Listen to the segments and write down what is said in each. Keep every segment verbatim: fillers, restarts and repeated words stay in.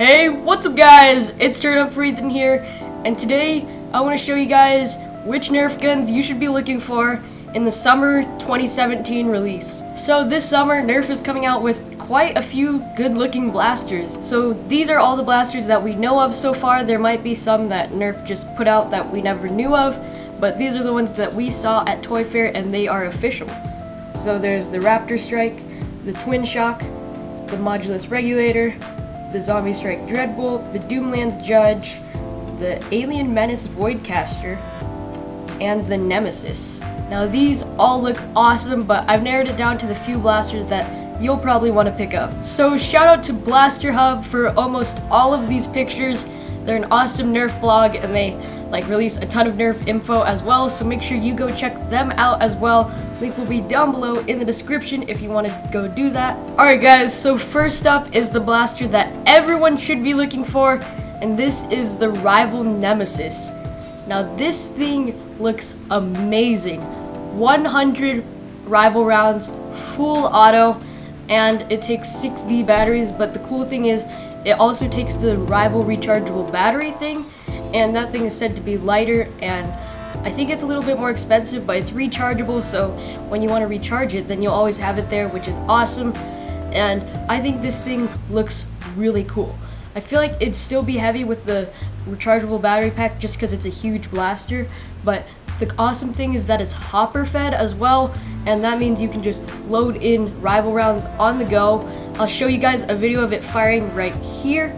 Hey, what's up guys? It's Turnup four Ethan here, and today I want to show you guys which Nerf guns you should be looking for in the summer twenty seventeen release. So this summer, Nerf is coming out with quite a few good looking blasters. So these are all the blasters that we know of so far. There might be some that Nerf just put out that we never knew of, but these are the ones that we saw at Toy Fair and they are official. So there's the Raptor Strike, the Twin Shock, the Modulus Regulator, the Zombie Strike Dreadbolt, the Doomlands Judge, the Alien Menace Voidcaster, and the Nemesis. Now these all look awesome, but I've narrowed it down to the few blasters that you'll probably want to pick up. So shout out to Blaster Hub for almost all of these pictures. They're an awesome Nerf blog and they like release a ton of Nerf info as well, so make sure you go check them out as well. Link will be down below in the description if you want to go do that. Alright guys, so first up is the blaster that everyone should be looking for, and this is the Rival Nemesis. Now this thing looks amazing. one hundred Rival Rounds, full auto, and it takes six D batteries, but the cool thing is it also takes the Rival rechargeable battery thing, and that thing is said to be lighter, and I think it's a little bit more expensive, but it's rechargeable, so when you want to recharge it, then you'll always have it there, which is awesome. And I think this thing looks really cool. I feel like it'd still be heavy with the rechargeable battery pack just because it's a huge blaster, but the awesome thing is that it's hopper fed as well, and that means you can just load in Rival Rounds on the go. I'll show you guys a video of it firing right here.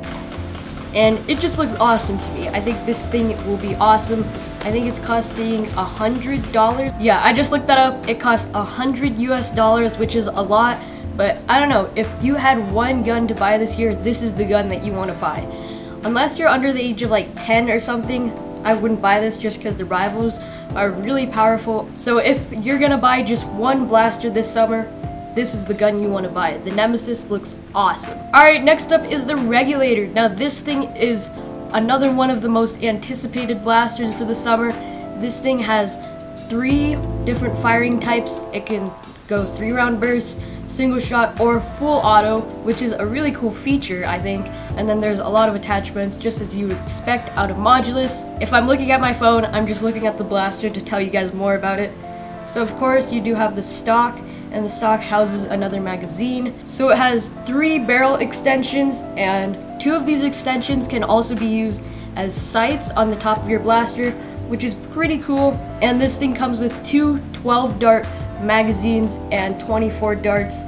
And it just looks awesome to me. I think this thing will be awesome. I think it's costing a hundred dollars. Yeah, I just looked that up. It costs a hundred U S dollars, which is a lot, but I don't know. If you had one gun to buy this year, this is the gun that you want to buy. Unless you're under the age of like ten or something, I wouldn't buy this just because the Rivals are really powerful. So if you're gonna buy just one blaster this summer, this is the gun you want to buy. The Nemesis looks awesome. Alright, next up is the Regulator. Now this thing is another one of the most anticipated blasters for the summer. This thing has three different firing types. It can go three round bursts, single shot, or full auto, which is a really cool feature, I think. And then there's a lot of attachments, just as you would expect out of Modulus. If I'm looking at my phone, I'm just looking at the blaster to tell you guys more about it. So of course you do have the stock, and the stock houses another magazine. So it has three barrel extensions, and two of these extensions can also be used as sights on the top of your blaster, which is pretty cool. And this thing comes with two twelve dart magazines and twenty-four darts,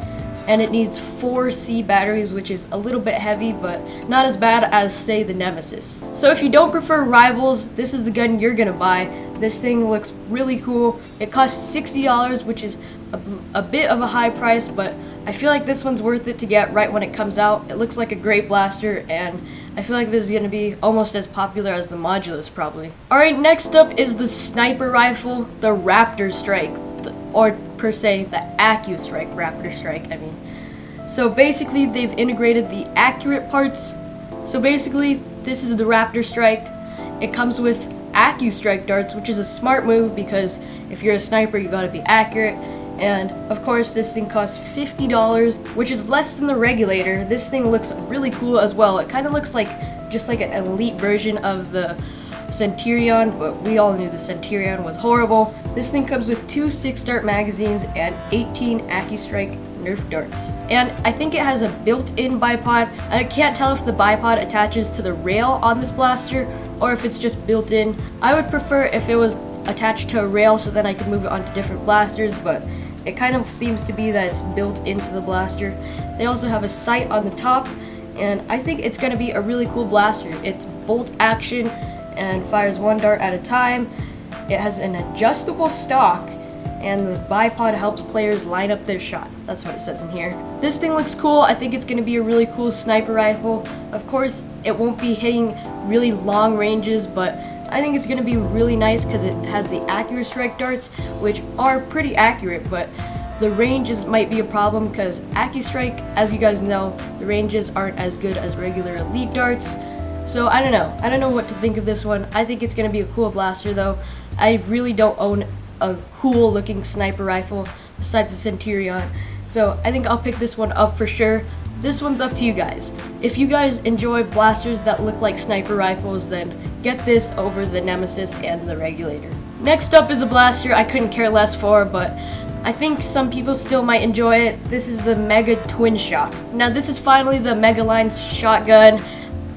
and it needs four C batteries, which is a little bit heavy, but not as bad as, say, the Nemesis. So if you don't prefer Rivals, this is the gun you're gonna buy. This thing looks really cool. It costs sixty dollars, which is a, a bit of a high price, but I feel like this one's worth it to get right when it comes out. It looks like a great blaster, and I feel like this is gonna be almost as popular as the Modulus, probably. Alright, next up is the sniper rifle, the Raptor Strike, or per se, the AccuStrike, Raptor Strike, I mean. So basically, they've integrated the accurate parts. So basically, this is the Raptor Strike. It comes with AccuStrike darts, which is a smart move because if you're a sniper, you gotta be accurate. And of course, this thing costs fifty dollars, which is less than the Regulator. This thing looks really cool as well. It kind of looks like just like an elite version of the Centurion, but we all knew the Centurion was horrible. This thing comes with two six dart magazines and eighteen AccuStrike Nerf darts. And I think it has a built-in bipod. I can't tell if the bipod attaches to the rail on this blaster or if it's just built in. I would prefer if it was attached to a rail so then I could move it onto different blasters, but it kind of seems to be that it's built into the blaster. They also have a sight on the top, and I think it's going to be a really cool blaster. It's bolt action and fires one dart at a time. It has an adjustable stock, and the bipod helps players line up their shot. That's what it says in here. This thing looks cool. I think it's going to be a really cool sniper rifle. Of course, it won't be hitting really long ranges, but I think it's going to be really nice because it has the AccuStrike darts, which are pretty accurate, but the ranges might be a problem because AccuStrike, as you guys know, the ranges aren't as good as regular Elite darts. So I don't know. I don't know what to think of this one. I think it's going to be a cool blaster though. I really don't own a cool looking sniper rifle besides the Centurion. So I think I'll pick this one up for sure. This one's up to you guys. If you guys enjoy blasters that look like sniper rifles, then get this over the Nemesis and the Regulator. Next up is a blaster I couldn't care less for, but I think some people still might enjoy it. This is the Mega Twin Shock. Now this is finally the Mega Line's shotgun.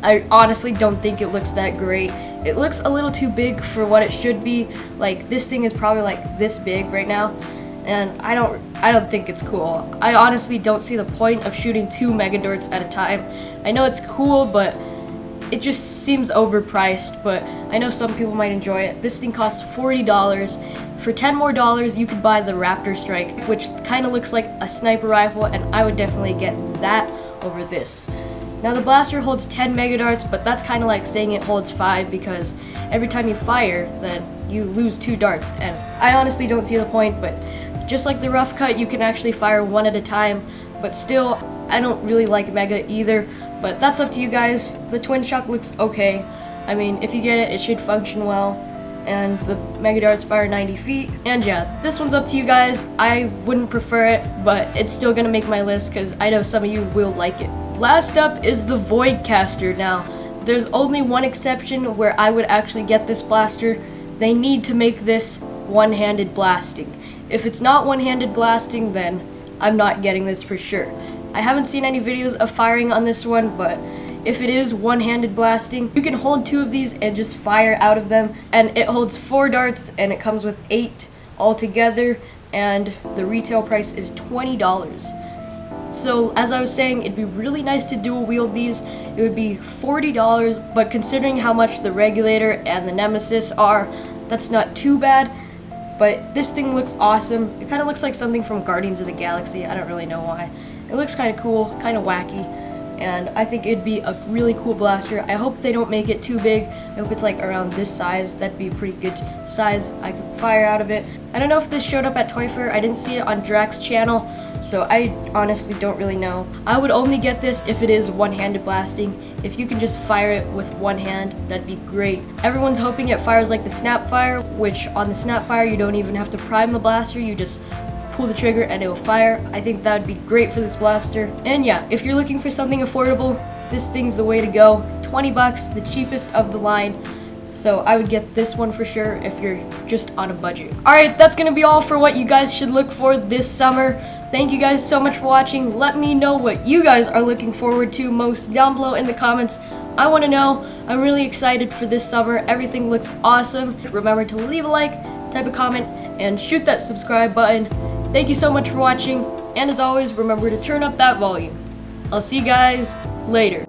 I honestly don't think it looks that great. It looks a little too big for what it should be. Like, this thing is probably like this big right now, and I don't I don't think it's cool. I honestly don't see the point of shooting two Megadorts at a time. I know it's cool, but it just seems overpriced, but I know some people might enjoy it. This thing costs forty dollars. For ten more dollars, you could buy the Raptor Strike, which kind of looks like a sniper rifle, and I would definitely get that over this. Now the blaster holds ten Megadarts, but that's kind of like saying it holds five, because every time you fire, then you lose two darts, and I honestly don't see the point. But just like the Rough Cut, you can actually fire one at a time, but still, I don't really like Mega either, but that's up to you guys. The Twin Shock looks okay. I mean, if you get it, it should function well, and the Mega darts fire ninety feet, and yeah, this one's up to you guys. I wouldn't prefer it, but it's still gonna make my list, because I know some of you will like it. Last up is the Voidcaster. Now, there's only one exception where I would actually get this blaster. They need to make this one-handed blasting. If it's not one-handed blasting, then I'm not getting this for sure. I haven't seen any videos of firing on this one, but if it is one-handed blasting, you can hold two of these and just fire out of them, and it holds four darts, and it comes with eight altogether, and the retail price is twenty dollars. So, as I was saying, it'd be really nice to dual wield these. It would be forty dollars, but considering how much the Regulator and the Nemesis are, that's not too bad. But this thing looks awesome. It kind of looks like something from Guardians of the Galaxy. I don't really know why. It looks kind of cool, kind of wacky, and I think it'd be a really cool blaster. I hope they don't make it too big. I hope it's like around this size. That'd be a pretty good size. I could fire out of it. I don't know if this showed up at Toy Fair. I didn't see it on Drax's channel, so I honestly don't really know. I would only get this if it is one-handed blasting. If you can just fire it with one hand, that'd be great. Everyone's hoping it fires like the Snapfire, which on the Snapfire you don't even have to prime the blaster, you just pull the trigger and it will fire. I think that would be great for this blaster. And yeah, if you're looking for something affordable, this thing's the way to go. twenty bucks, the cheapest of the line. So I would get this one for sure if you're just on a budget. Alright, that's gonna be all for what you guys should look for this summer. Thank you guys so much for watching. Let me know what you guys are looking forward to most down below in the comments. I want to know. I'm really excited for this summer. Everything looks awesome. Remember to leave a like, type a comment, and shoot that subscribe button. Thank you so much for watching, and as always, remember to turn up that volume. I'll see you guys later.